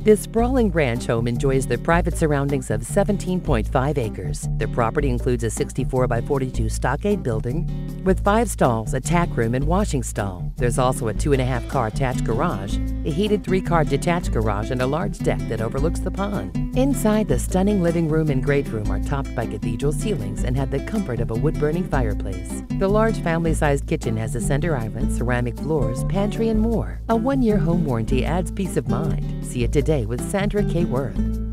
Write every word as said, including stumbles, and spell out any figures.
This sprawling ranch home enjoys the private surroundings of seventeen point five acres. The property includes a sixty-four by forty-two stockade building with five stalls, a tack room, and washing stall. There's also a two and a half car attached garage, a heated three car detached garage, and a large deck that overlooks the pond. Inside, the stunning living room and great room are topped by cathedral ceilings and have the comfort of a wood-burning fireplace. The large family-sized kitchen has a center island, ceramic floors, pantry, and more. A one-year home warranty adds peace of mind. See it today with Sandra K. Worth.